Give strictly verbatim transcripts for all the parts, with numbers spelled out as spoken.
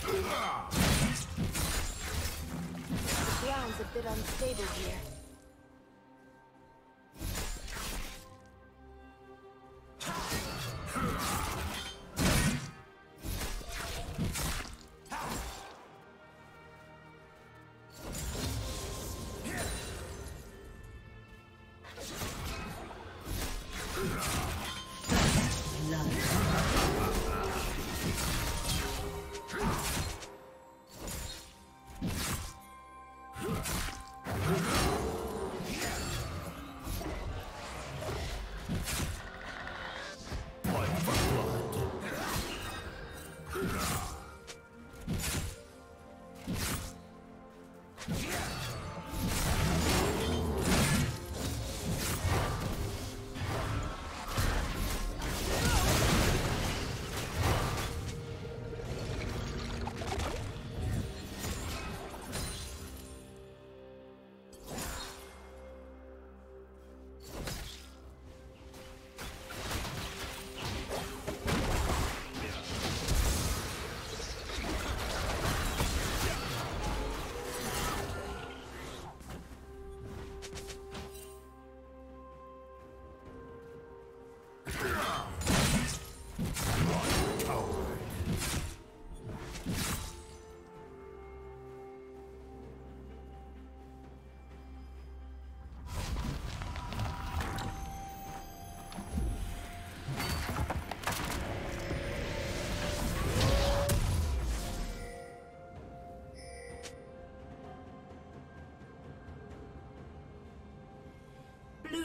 The ground's a bit unstable here.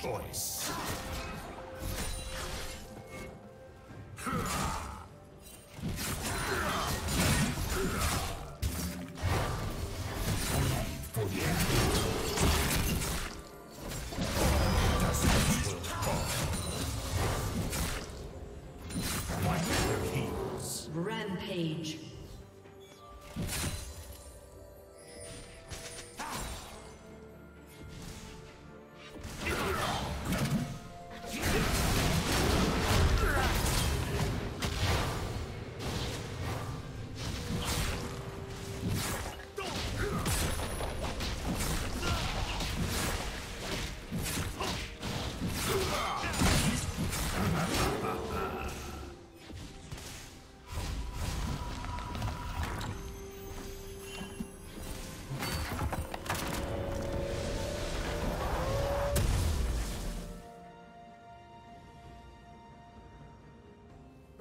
Choice. Rampage.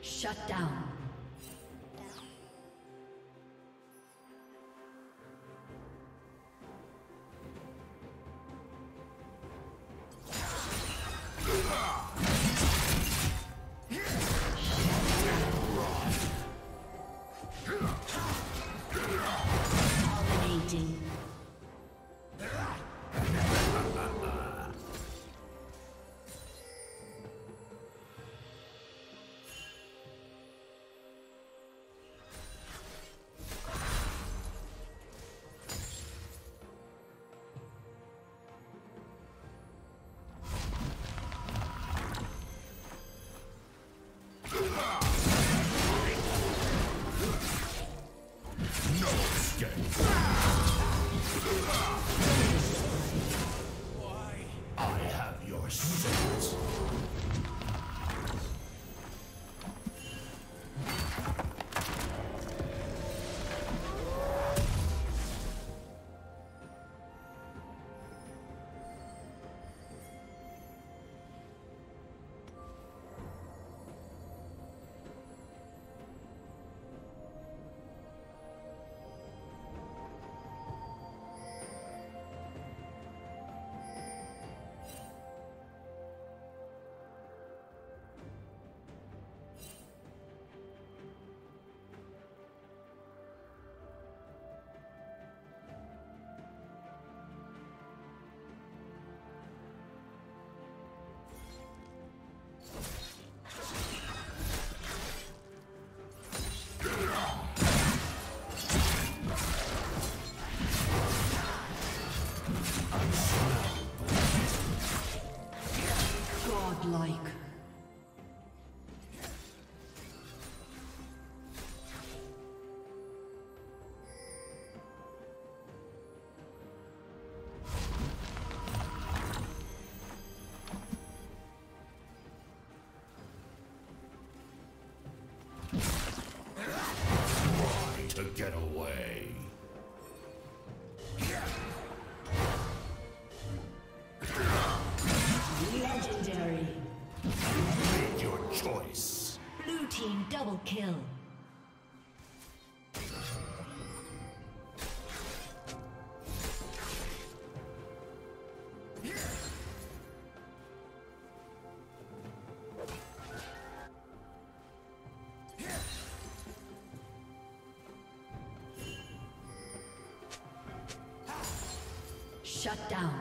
Shut down. Like to get away. Legendary. Double kill. Shut down. Shut down.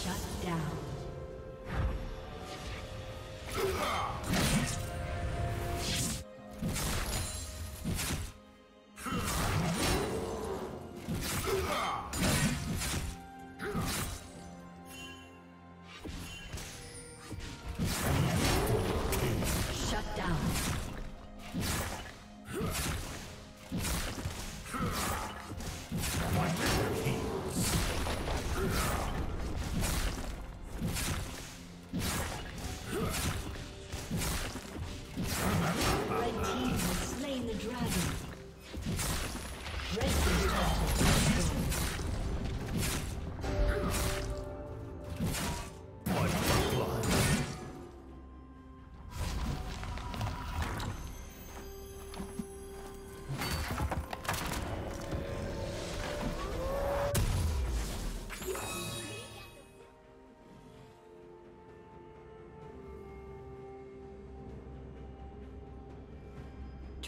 Shut down.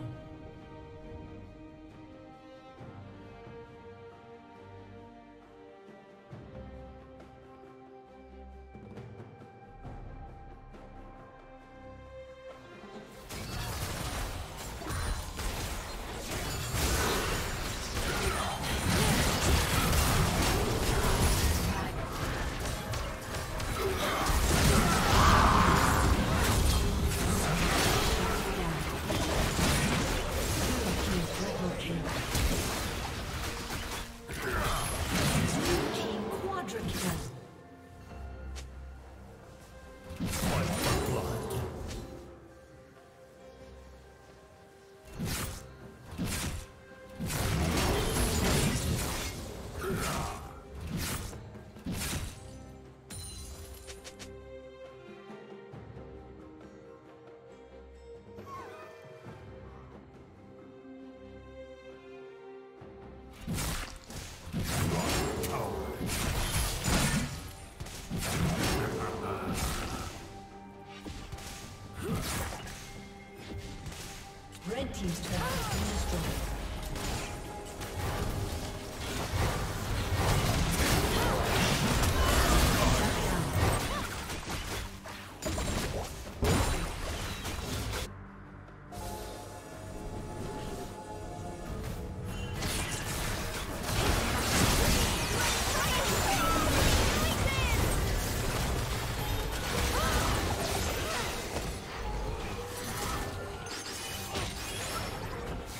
Red team's turret has been destroyed.